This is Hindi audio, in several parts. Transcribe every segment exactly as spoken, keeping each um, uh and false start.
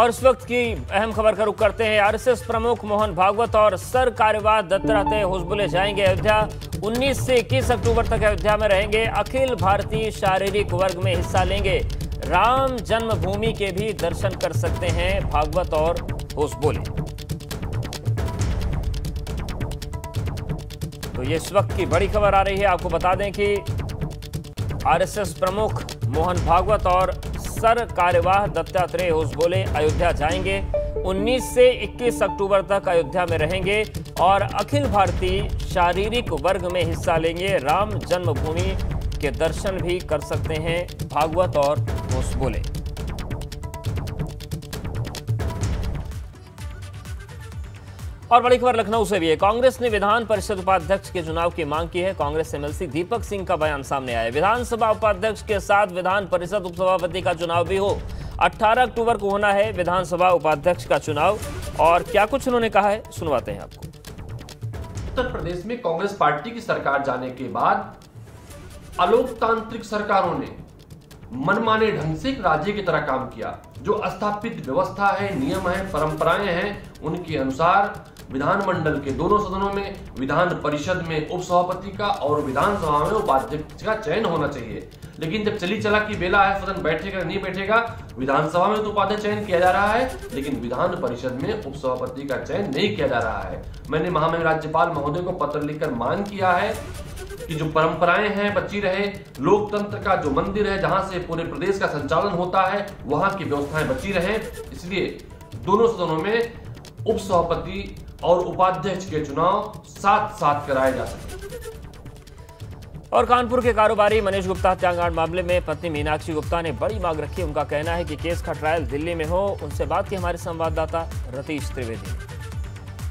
और इस वक्त की अहम खबर का रुख करते हैं। आरएसएस प्रमुख मोहन भागवत और सर कार्यवाह दत्तात्रेय होसबले जाएंगे अयोध्या। उन्नीस से इक्कीस अक्टूबर तक अयोध्या में रहेंगे। अखिल भारतीय शारीरिक वर्ग में हिस्सा लेंगे। राम जन्मभूमि के भी दर्शन कर सकते हैं भागवत और होसबले। तो ये इस वक्त की बड़ी खबर आ रही है। आपको बता दें कि आरएसएस प्रमुख मोहन भागवत और सर कार्यवाह दत्तात्रेय होसबले अयोध्या जाएंगे। उन्नीस से इक्कीस अक्टूबर तक अयोध्या में रहेंगे और अखिल भारतीय शारीरिक वर्ग में हिस्सा लेंगे। राम जन्मभूमि के दर्शन भी कर सकते हैं भागवत और होसबले। और बड़ी खबर लखनऊ से भी है। कांग्रेस ने विधान परिषद उपाध्यक्ष के चुनाव की मांग की है। कांग्रेस एमएलसी दीपक सिंह का बयान सामने आया। विधानसभा उपाध्यक्ष के साथ विधान परिषद उपसभापति का चुनाव भी हो। अठारह अक्टूबर को होना है विधानसभा उपाध्यक्ष का चुनाव। और क्या कुछ उन्होंने कहा है सुनवाते हैं आपको। उत्तर प्रदेश में कांग्रेस पार्टी की सरकार जाने के बाद अलोकतांत्रिक सरकारों ने मनमाने ढंग से राज्य की तरह काम किया। जो स्थापित व्यवस्था है, नियम है, परंपराएं हैं, उनके अनुसार विधानमंडल के दोनों सदनों में, विधान परिषद में उपसभापति का और विधानसभा में उपाध्यक्ष का चयन होना चाहिए। लेकिन जब चली चला की बेला है, सदन बैठेगा नहीं बैठेगा, विधानसभा में तो उपाध्यक्ष चयन किया जा रहा है लेकिन विधान परिषद में उपसभापति का चयन नहीं किया जा रहा है। मैंने महामहिम राज्यपाल महोदय को पत्र लिखकर मांग किया है कि जो परंपराएं हैं बची रहे, लोकतंत्र का जो मंदिर है जहां से पूरे प्रदेश का संचालन होता है वहां की व्यवस्थाएं बची रहे। इसलिए दोनों सदनों में उपसभापति और उपाध्यक्ष के चुनाव साथ साथ कराए जा सके। और कानपुर के कारोबारी मनीष गुप्ता हत्याकांड मामले में पत्नी मीनाक्षी गुप्ता ने बड़ी मांग रखी। उनका कहना है कि केस का ट्रायल दिल्ली में हो। उनसे बात की हमारे संवाददाता रतीश त्रिवेदी।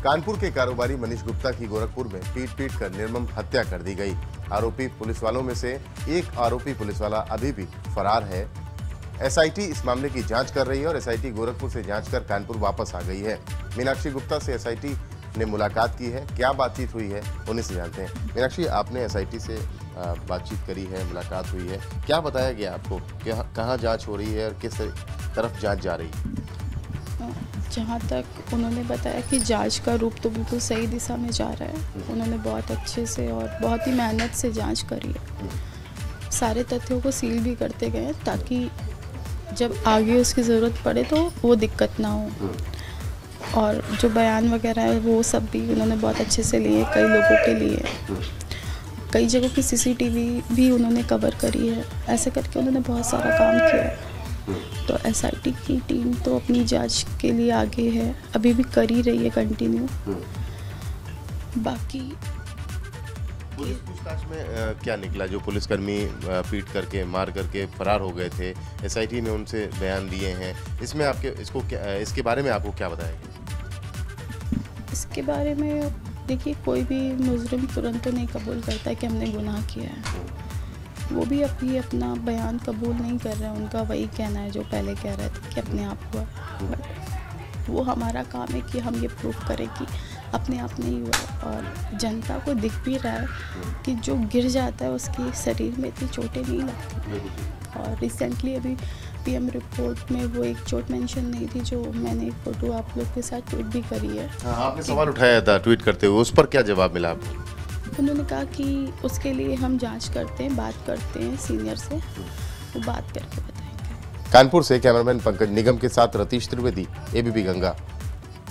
कानपुर के कारोबारी मनीष गुप्ता की गोरखपुर में पीट पीट कर निर्मम हत्या कर दी गई। आरोपी पुलिस वालों में से एक आरोपी पुलिस वाला अभी भी फरार है। एसआईटी इस मामले की जांच कर रही है और एसआईटी गोरखपुर से जांच कर कानपुर वापस आ गई है। मीनाक्षी गुप्ता से एसआईटी ने मुलाकात की है। क्या बातचीत हुई है उन्हीं से जानते हैं। मीनाक्षी, आपने एसआईटी से बातचीत करी है, मुलाकात हुई है, क्या बताया गया आपको? कहाँ जाँच हो रही है और किस तरफ जाँच जा रही है? जहाँ तक उन्होंने बताया कि जांच का रूप तो बिल्कुल सही दिशा में जा रहा है। उन्होंने बहुत अच्छे से और बहुत ही मेहनत से जांच करी है। सारे तथ्यों को सील भी करते गए ताकि जब आगे उसकी ज़रूरत पड़े तो वो दिक्कत ना हो। और जो बयान वगैरह है वो सब भी उन्होंने बहुत अच्छे से लिए कई लोगों के लिए। कई जगहों की सीसीटीवी भी उन्होंने कवर करी है। ऐसे करके उन्होंने बहुत सारा काम किया है। तो एसआईटी की टीम तो अपनी जांच के लिए आगे है, अभी भी कर ही रही है कंटिन्यू। बाकी पुलिस पूछताछ में आ, क्या निकला? जो पुलिसकर्मी पीट करके मार करके फरार हो गए थे, एसआईटी ने उनसे बयान दिए हैं, इसमें आपके इसको क्या, इसके बारे में आपको क्या बताया गया? इसके बारे में देखिए, कोई भी मुजरिम तुरंत तो नहीं कबूल करता कि हमने गुनाह किया है। वो भी अभी अपना बयान कबूल नहीं कर रहे हैं। उनका वही कहना है जो पहले कह रहे थे कि अपने आप हुआ। बट वो हमारा काम है कि हम ये प्रूफ करें कि अपने आप नहीं हुआ। और जनता को दिख भी रहा है कि जो गिर जाता है उसके शरीर में इतनी चोटें नहीं लगती। और रिसेंटली अभी पीएम रिपोर्ट में वो एक चोट मेंशन नहीं थी जो मैंने एक फोटो आप लोग के साथ ट्वीट भी करी है। हाँ, आपने सवाल उठाया था ट्वीट करते हुए, उस पर क्या जवाब मिला आपको? उन्होंने कहा कि उसके लिए हम जांच करते हैं, बात करते हैं सीनियर से, वो बात करके बताएंगे। कानपुर से कैमरामैन पंकज निगम के साथ रतीश त्रिवेदी, एबीपी गंगा।